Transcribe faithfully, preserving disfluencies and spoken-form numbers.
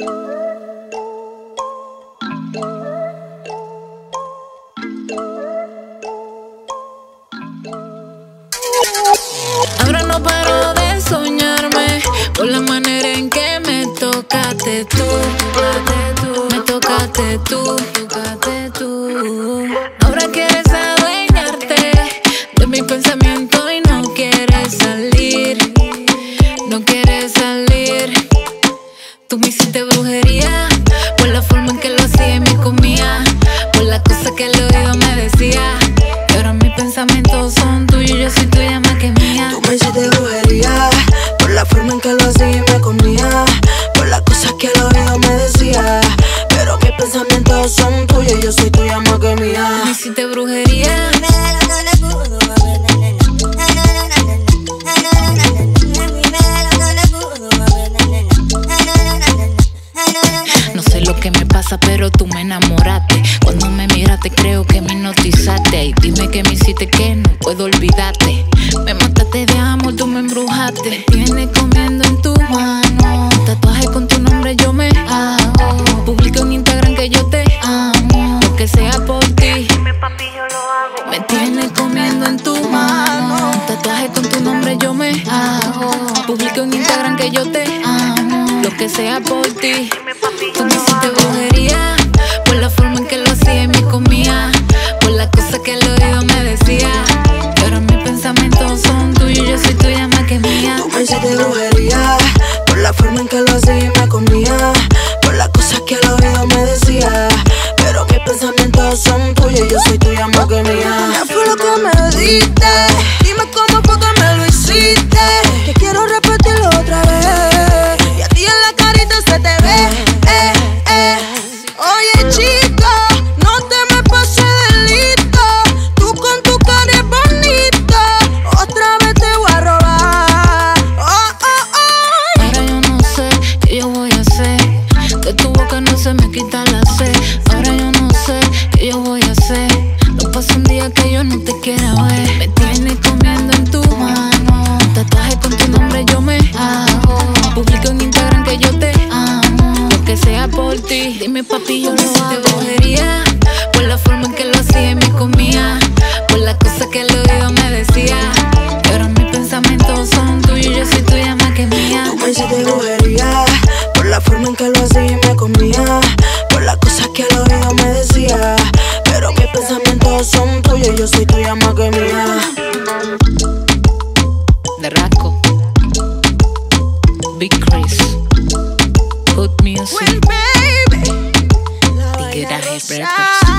Ahora no paro de soñarme por la manera en que me tocaste tú, me tocaste tú, tocaste tú. Ahora quieres adueñarte de mi pensamiento y no quieres salir, no quieres salir. Tú me hiciste brujería por la forma en que lo hacía y me comía, por las cosas que el oído me decía. Y ahora mis pensamientos son tuyos, yo soy tuya más que mía. Tú me hiciste brujería por la forma en que lo hacía y me comía, por las cosas que el oído me decía. Pero mis pensamientos son tuyos, yo soy tuya más que mía. Me hiciste brujería. No sé lo que me pasa, pero tú me enamoraste. Cuando me miraste, creo que me hipnotizaste. Y dime que me hiciste que no puedo olvidarte. Me mataste de amor, tú me embrujaste. Me tienes comiendo en tu mano. Tatuaje con tu nombre yo me hago. Publico en Instagram que yo te amo. Lo que sea por ti, me tienes comiendo en tu mano. Tatuaje con tu nombre yo me hago. Publico en Instagram que yo te amo. Lo que sea por ti. Tú me hiciste brujería por la forma en que lo hacía y me comía, por las cosas que el oído me decía. Y ahora mis pensamientos son tuyos, yo soy tuya más que mía. Tú me hiciste brujería por la forma en que lo hacía y me comía, por las cosas que el oído me decía. Pero mis pensamientos son tuyos, yo soy tuya más que mía. Ya fue lo que me diste, dime cómo fue que me lo hiciste, que quiero repetirlo otra vez. Y a ti en la carita se te ve. Me tienes comiendo en tu mano. Tatuaje con tu nombre yo me hago. Publico en Instagram que yo te amo. Lo que sea por ti. Dime papi, yo no hice brujería por la forma en que lo hacía y me comía, por las cosas que el oído me decía. Y ahora mis pensamientos son tuyos, yo soy tuya más que mía. Tú me hiciste brujería por la forma en que lo hacía y me comía, por las cosas que el oído me decía. Pero mis pensamientos son tuyos, yo soy tuya más que mía. De Rasco, Big Chriss, Good Music, Tiquera Records.